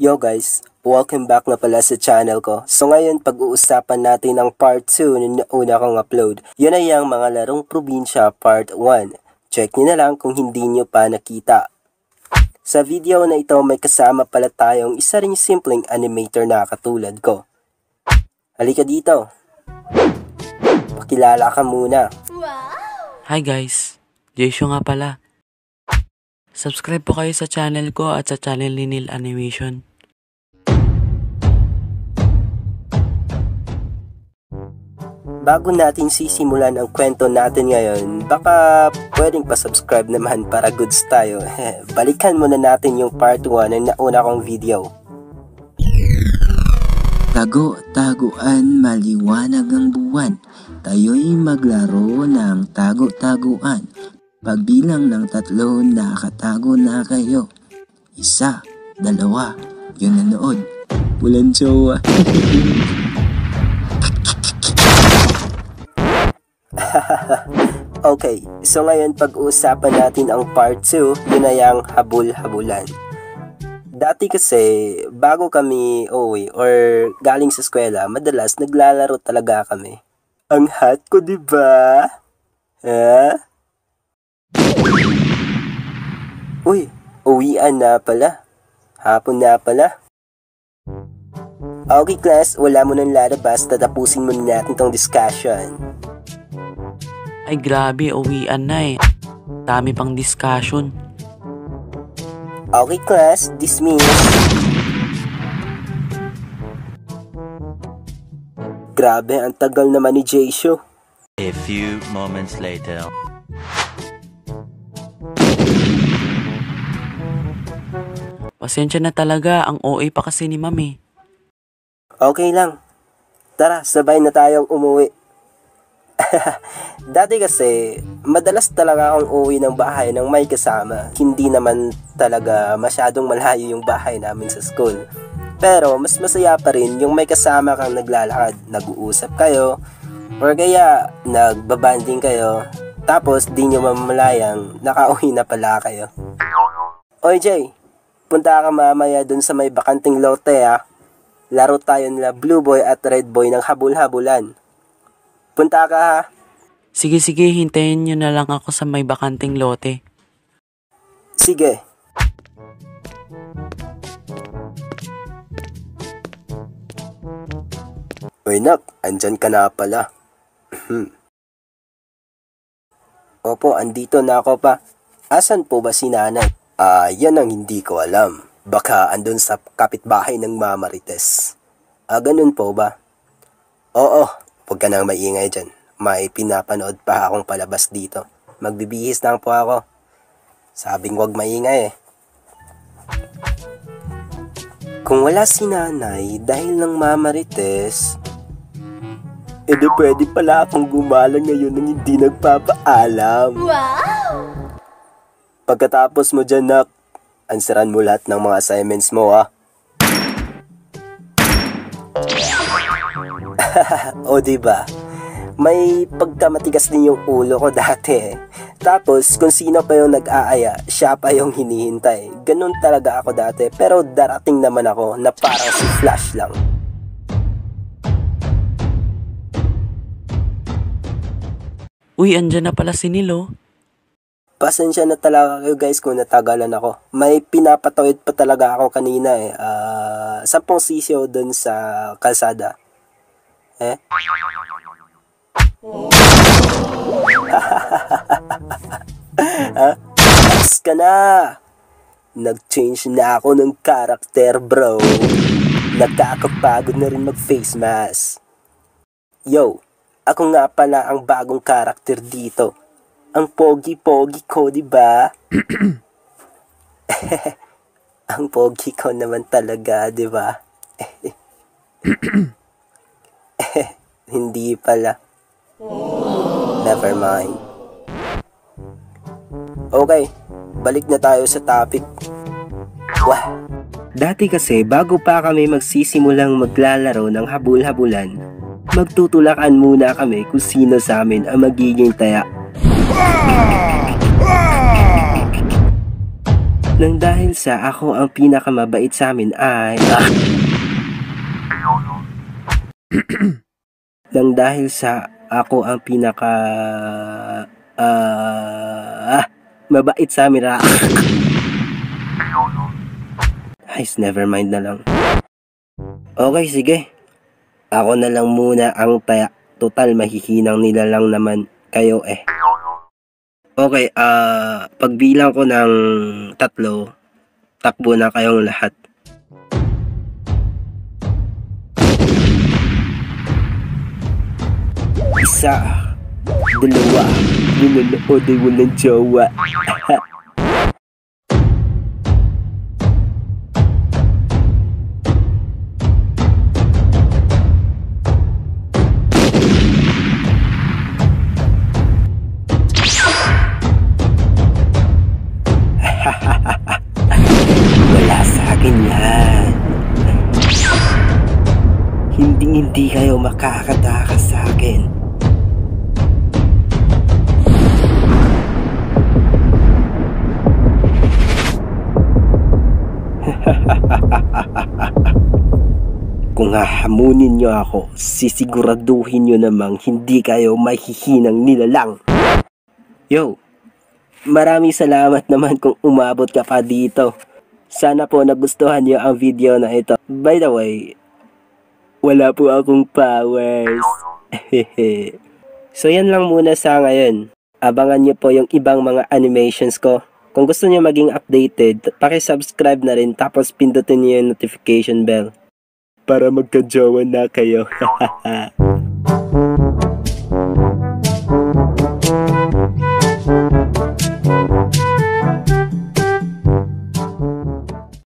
Yo guys, welcome back na pala sa channel ko. So ngayon pag-uusapan natin ang part 2 na una kong upload. Yun ay ang mga larong probinsya part 1. Check nyo na lang kung hindi nyo pa nakita. Sa video na ito may kasama pala tayong isa ring simpleng animator na katulad ko. Halika dito. Pakilala ka muna. Hi guys, Jeyshuu nga pala. Subscribe po kayo sa channel ko at sa channel ni Neil Animation. Bago natin sisimulan ang kwento natin ngayon, baka pwedeng pa-subscribe naman para goods tayo. Balikan muna natin yung part 1 ng nauna kong video. Tago-taguan, maliwanag ang buwan. Tayo'y maglaro ng tago-taguan. Pagbilang ng tatlo, nakatago na kayo. Isa, dalawa, yun nanood. Walang tsowa. Okay, so ngayon pag-uusapan natin ang part 2, yun ay ang habul-habulan. Dati kasi, bago kami uwi or galing sa eskwela, madalas naglalaro talaga kami. Ang hot ko, diba? Ha? Uy, uwian na pala. Hapon na pala. Okay class, wala mo nang lalabas, tatapusin mo na natin tong discussion. Ay grabe, uwian na eh. Dami pang discussion. Okay class, dismiss. Grabe, ang tagal naman ni Jeyshuu. A few moments later. Pasensya na talaga, ang OA pa kasi ni Mami. Okay lang. Tara, sabay na tayong umuwi. Dati kasi, madalas talaga akong uwi ng bahay ng may kasama. Hindi naman talaga masyadong malayo yung bahay namin sa school. Pero mas masaya pa rin yung may kasama kang naglalakad, nag-uusap kayo, or kaya nagbabanding kayo, tapos di nyo mamalayang nakauwi na pala kayo. Oy Jay, punta ka mamaya dun sa may bakanting lote ha. Laro tayo nila Blue Boy at Red Boy ng habul-habulan. Punta ka ha. Sige, hintayin nyo na lang ako sa may bakanting lote. Sige. Uy nak, andyan ka na pala. Opo, andito na ako pa. Asan po ba si nanay? Yan ang hindi ko alam. Baka andun sa kapitbahay ng Mama Rites. Ganun po ba? Oo. Huwag ka nang maingay dyan. May pinapanood pa akong palabas dito. Magbibihis lang po ako. Sabing huwag maingay eh. Kung wala si nanay dahil ng Mama Rites, edo pwede pala akong gumala ngayon nang hindi nagpapaalam. Wow! Pagkatapos mo dyan nak, ansaran mo lahat ng mga assignments mo ha. O diba, may pagkamatigas din yung ulo ko dati. Tapos kung sino pa yung nag-aaya, siya pa yung hinihintay. Ganun talaga ako dati, pero darating naman ako na parang si Flash lang. Uy, andyan na pala si Nilo. Pasensya na talaga kayo guys kung natagalan ako. May pinapatawid pa talaga ako kanina eh. 10 sisyo dun sa kalsada. Eh? Relax ka na. Nag-change na ako ng karakter bro. Nakakapagod na rin mag-face mask. Yo, ako nga pala ang bagong karakter dito. Ang pogi-pogi ko diba? Ang pogi ko naman talaga diba? Hindi pala. Never mind. Okay, balik na tayo sa topic. Wah! Dati kasi bago pa kami magsisimulang maglalaro ng habul-habulan, magtutulakan muna kami kung sino sa amin ang magiging taya. Nang dahil sa ako ang pinakamabait sa amin ay... Nang dahil sa ako ang pinaka... mabait sa amin ay... Guys, never mind na lang. Okay, sige. Ako na lang muna ang taya. Total, mahihinang nila lang naman kayo eh. Okay, pagbilang ko ng 3, takbo na kayong lahat. Isa, 2, yung nanood ay walang jowa. Hindi kayo makakatakas sa akin. Kung hahamunin nyo ako, sisiguraduhin nyo namang hindi kayo mahihinang nilalang. Yo, maraming salamat naman kung umabot ka pa dito. Sana po nagustuhan nyo ang video na ito. By the way, wala po akong powers. So yan lang muna sa ngayon. Abangan nyo po yung ibang mga animations ko. Kung gusto nyo maging updated, paki-subscribe na rin tapos pindutin nyo yung notification bell. Para magka-jowa na kayo.